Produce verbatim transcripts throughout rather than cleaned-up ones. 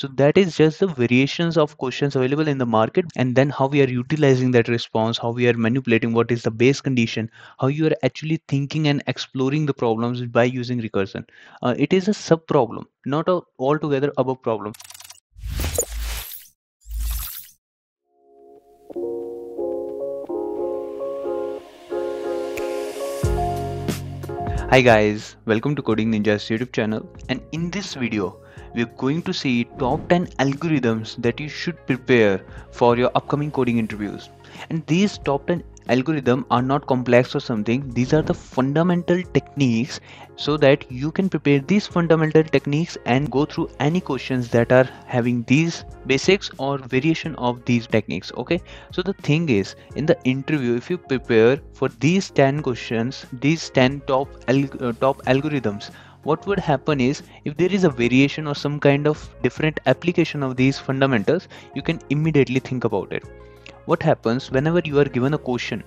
So that is just the variations of questions available in the market, and then how we are utilizing that response, how we are manipulating what is the base condition, how you are actually thinking and exploring the problems by using recursion. Uh, it is a sub problem, not a altogether above problem. Hi guys, welcome to Coding Ninjas YouTube channel, and in this video we are going to see top ten algorithms that you should prepare for your upcoming coding interviews. And these top ten algorithms are not complex or something. These are the fundamental techniques so that you can prepare these fundamental techniques and go through any questions that are having these basics or variation of these techniques. Okay, so the thing is, in the interview, if you prepare for these ten questions, these ten top alg uh, top algorithms, what would happen is, if there is a variation or some kind of different application of these fundamentals, you can immediately think about it. What happens whenever you are given a question?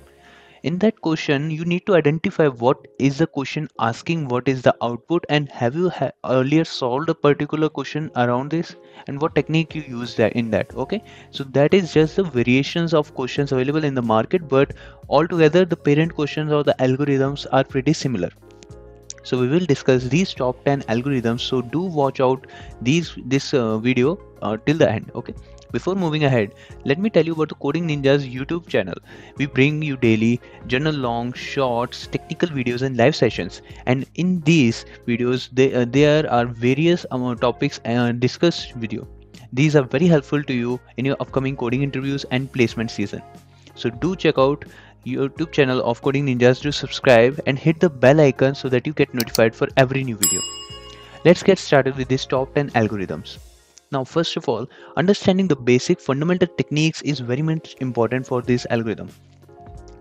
In that question, you need to identify what is the question asking, what is the output, and have you ha earlier solved a particular question around this, and what technique you use that in that. Okay, so that is just the variations of questions available in the market, but altogether the parent questions or the algorithms are pretty similar. So we will discuss these top ten algorithms, so do watch out these this uh, video uh, till the end. Okay, before moving ahead, let me tell you about the Coding Ninjas YouTube channel. We bring you daily journal long, shorts, technical videos and live sessions, and in these videos they, uh, there are various um, topics uh, discussed with you. These are very helpful to you in your upcoming coding interviews and placement season. So do check out YouTube channel of Coding Ninjas, to subscribe and hit the bell icon so that you get notified for every new video. Let's get started with these top ten algorithms. Now, first of all, understanding the basic fundamental techniques is very much important for this algorithm.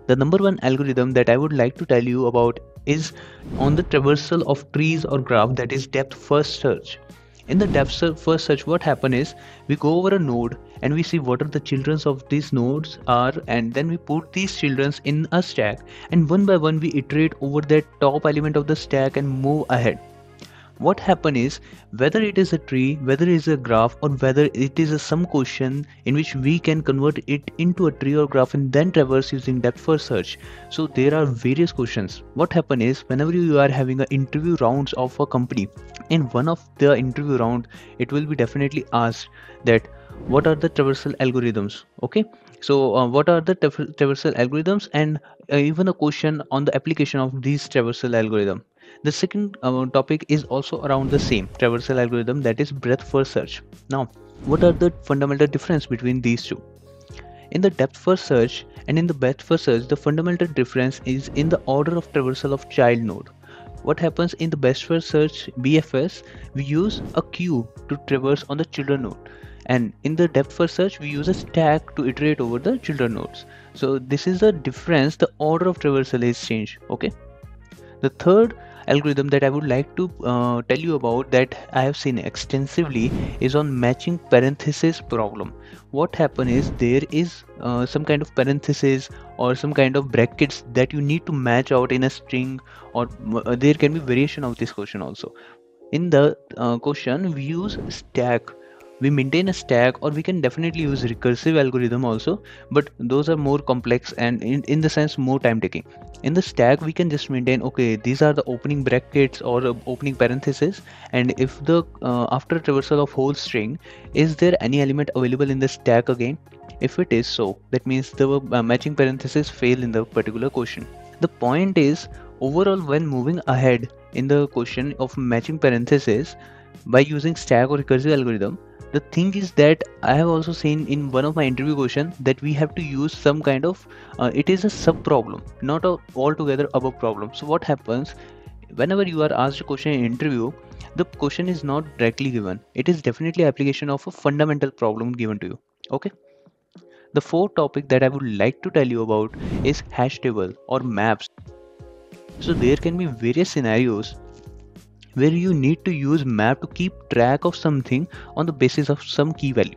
The number one algorithm that I would like to tell you about is on the traversal of trees or graph, that is depth first search. In the depth first search, what happen is, we go over a node and we see what are the childrens of these nodes are, and then we put these childrens in a stack, and one by one we iterate over that top element of the stack and move ahead. What happen is, whether it is a tree, whether it is a graph, or whether it is a some question in which we can convert it into a tree or graph and then traverse using depth first search. So there are various questions. What happen is, whenever you are having an interview rounds of a company, in one of the interview round, it will be definitely asked that what are the traversal algorithms. Okay, so uh, what are the tra traversal algorithms, and uh, even a question on the application of these traversal algorithm. The second uh, topic is also around the same traversal algorithm, that is breadth first search. Now, what are the fundamental difference between these two? In the depth first search and in the breadth first search, the fundamental difference is in the order of traversal of child node. What happens in the best first search B F S, we use a queue to traverse on the children node, and in the depth first search we use a stack to iterate over the children nodes. So this is the difference, the order of traversal is changed. Okay, the third algorithm that I would like to uh, tell you about, that I have seen extensively, is on matching parenthesis problem. What happen is, there is uh, some kind of parenthesis or some kind of brackets that you need to match out in a string, or uh, there can be variation of this question also. In the uh, question, we use stack, we maintain a stack, or we can definitely use recursive algorithm also, but those are more complex and in, in the sense more time taking. In the stack, we can just maintain, okay, these are the opening brackets or opening parentheses, and if the uh, after traversal of whole string, is there any element available in the stack again? If it is so, that means the uh, matching parentheses fail in the particular question. The point is, overall, when moving ahead in the question of matching parentheses by using stack or recursive algorithm, the thing is that I have also seen in one of my interview questions that we have to use some kind of, uh, it is a sub problem, not a altogether above problem. So what happens whenever you are asked a question in interview, the question is not directly given. It is definitely application of a fundamental problem given to you. Okay. The fourth topic that I would like to tell you about is hash table or maps. So there can be various scenarios where you need to use map to keep track of something on the basis of some key value.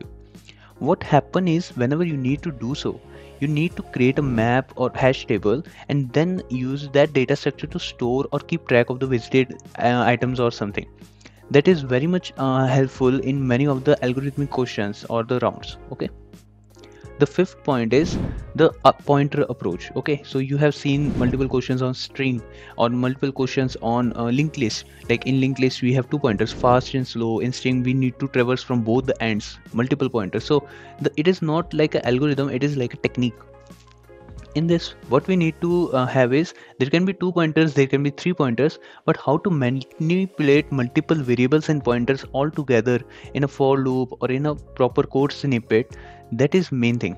What happen is, whenever you need to do so, you need to create a map or hash table and then use that data structure to store or keep track of the visited uh, items or something. that is very much uh, helpful in many of the algorithmic questions or the rounds. Okay, the fifth point is the pointer approach. Okay, so you have seen multiple questions on string or multiple questions on uh, linked list. Like in linked list we have two pointers, fast and slow. In string we need to traverse from both the ends, multiple pointers. So the, it is not like an algorithm, it is like a technique. In this, what we need to uh, have is, there can be two pointers, there can be three pointers, but how to manipulate multiple variables and pointers all together in a for loop or in a proper code snippet, that is main thing.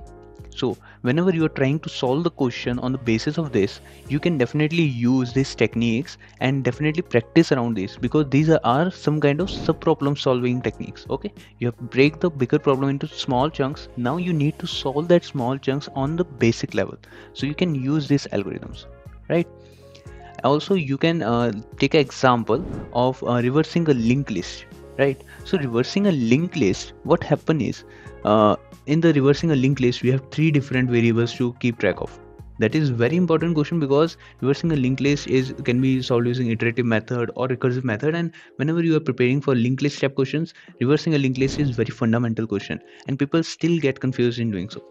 So whenever you are trying to solve the question on the basis of this, you can definitely use these techniques and definitely practice around this, because these are some kind of sub problem solving techniques. Okay, you have break the bigger problem into small chunks. Now you need to solve that small chunks on the basic level. So you can use these algorithms, right? Also, you can uh, take an example of uh, reversing a linked list, right? So reversing a linked list, what happen is, uh, in the reversing a linked list we have three different variables to keep track of. That is very important question, because reversing a linked list is can be solved using iterative method or recursive method, and whenever you are preparing for linked list type questions, reversing a linked list is very fundamental question and people still get confused in doing so.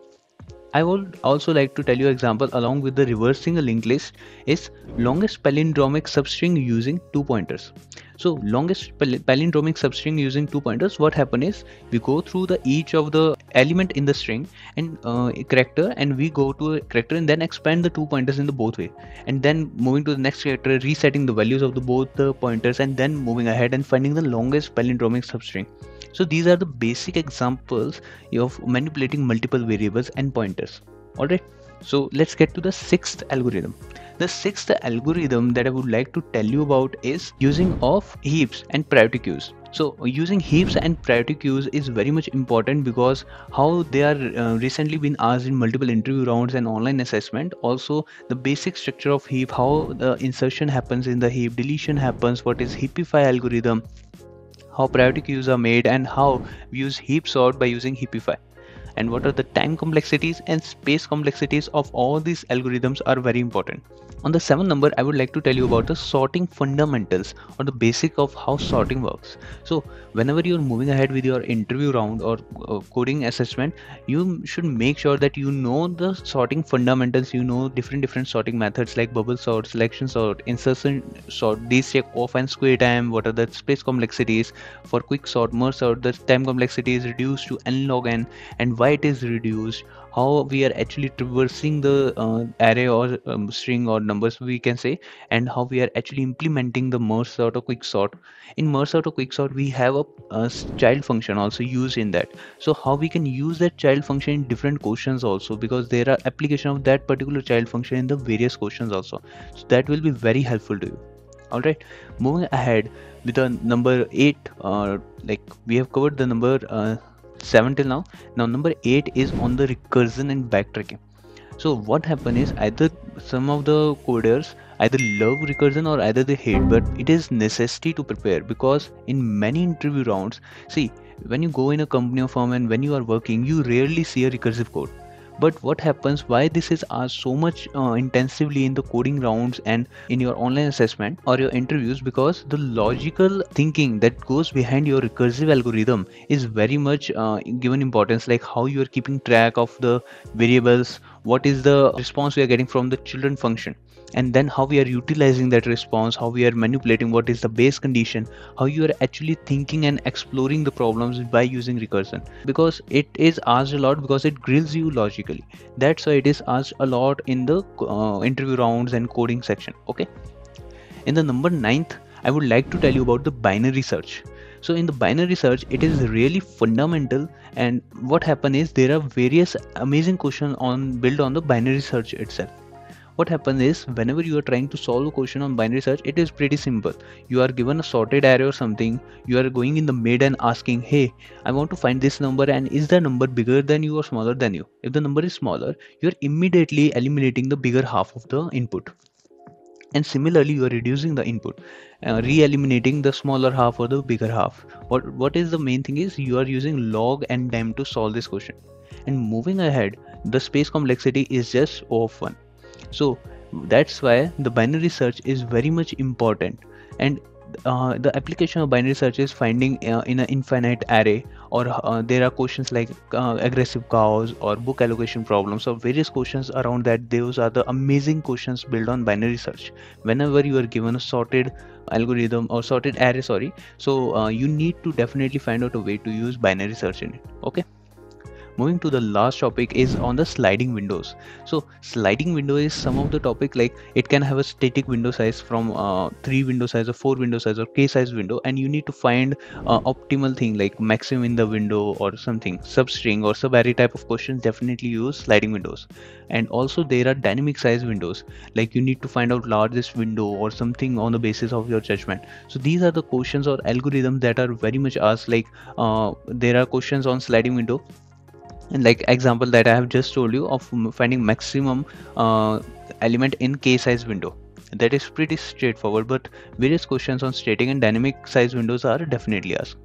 I would also like to tell you example along with the reversing a linked list is longest palindromic substring using two pointers. So longest pal palindromic substring using two pointers, what happen is, we go through the each of the element in the string and uh, a character, and we go to a character and then expand the two pointers in the both way, and then moving to the next character, resetting the values of the both the pointers, and then moving ahead and finding the longest palindromic substring. So these are the basic examples of manipulating multiple variables and pointers. Alright, so let's get to the sixth algorithm. The sixth algorithm that I would like to tell you about is using of heaps and priority queues. So using heaps and priority queues is very much important, because how they are uh, recently been asked in multiple interview rounds and online assessment. Also the basic structure of heap, how the insertion happens in the heap, deletion happens, what is heapify algorithm, how priority queues are made, and how we use heap sort by using heapify, and what are the time complexities and space complexities of all these algorithms are very important. On the seventh number, I would like to tell you about the sorting fundamentals or the basic of how sorting works. So whenever you're moving ahead with your interview round or uh, coding assessment, you should make sure that you know the sorting fundamentals, you know different different sorting methods like bubble sort, selection sort, insertion sort, deselect, off and square time, what are the space complexities for quick sort, merge sort, the time complexity is reduced to n log n, and it is reduced, how we are actually traversing the uh, array or um, string or numbers we can say, and how we are actually implementing the merge sort or quick sort. In merge sort or quick sort we have a, a child function also used in that, so how we can use that child function in different questions also, because there are application of that particular child function in the various questions also, so that will be very helpful to you. Alright, moving ahead with the number eight, uh, like we have covered the number uh, seven till now. Now number eight is on the recursion and backtracking. So what happen is, either some of the coders either love recursion or either they hate, but it is necessity to prepare, because in many interview rounds, see, when you go in a company or firm and when you are working, you rarely see a recursive code. But what happens, why this is asked so much uh, intensively in the coding rounds and in your online assessment or your interviews, because the logical thinking that goes behind your recursive algorithm is very much uh, given importance, like how you are keeping track of the variables, what is the response we are getting from the children function, and then how we are utilizing that response, how we are manipulating, what is the base condition, how you are actually thinking and exploring the problems by using recursion, because it is asked a lot, because it grills you logically. That's why it is asked a lot in the uh, interview rounds and coding section. Okay, in the number ninth, I would like to tell you about the binary search. So in the binary search, it is really fundamental, and what happen is, there are various amazing questions on built on the binary search itself. What happens is, whenever you are trying to solve a question on binary search, it is pretty simple. You are given a sorted array or something, you are going in the mid and asking, hey, I want to find this number, and is the number bigger than you or smaller than you? If the number is smaller, you are immediately eliminating the bigger half of the input, and similarly you are reducing the input, uh, re-eliminating the smaller half or the bigger half. What, what is the main thing is, you are using log and time to solve this question. And moving ahead, the space complexity is just O of one. So that's why the binary search is very much important, and uh, the application of binary search is finding uh, in an infinite array, or uh, there are questions like uh, aggressive cows or book allocation problems, so various questions around that. Those are the amazing questions built on binary search. Whenever you are given a sorted algorithm or sorted array, sorry, so uh, you need to definitely find out a way to use binary search in it. Okay, moving to the last topic is on the sliding windows. So sliding window is some of the topic, like it can have a static window size from uh, three window size or four window size or k size window, and you need to find uh, optimal thing like maximum in the window or something. Substring or subarray type of questions definitely use sliding windows. And also there are dynamic size windows, like you need to find out largest window or something on the basis of your judgment. So these are the questions or algorithms that are very much asked, like uh, there are questions on sliding window. And like example that I have just told you of finding maximum uh, element in K size window, that is pretty straightforward, but various questions on static and dynamic size windows are definitely asked.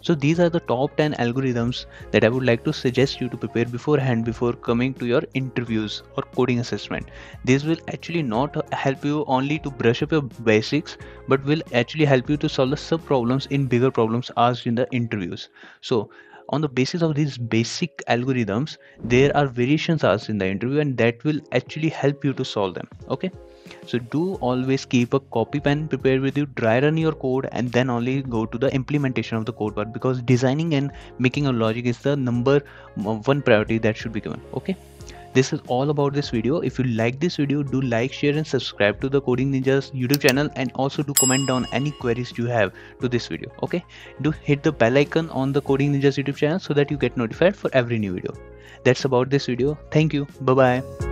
So these are the top ten algorithms that I would like to suggest you to prepare beforehand before coming to your interviews or coding assessment. This will actually not help you only to brush up your basics, but will actually help you to solve the sub problems in bigger problems asked in the interviews. So on the basis of these basic algorithms, there are variations asked in the interview, and that will actually help you to solve them. Okay, so do always keep a copy pen prepared with you, dry run your code, and then only go to the implementation of the code part, because designing and making a logic is the number one priority that should be given. Okay, this is all about this video. If you like this video, do like, share and subscribe to the Coding Ninjas YouTube channel, and also do comment down any queries you have to this video. Okay, do hit the bell icon on the Coding Ninjas YouTube channel so that you get notified for every new video. That's about this video. Thank you. Bye bye.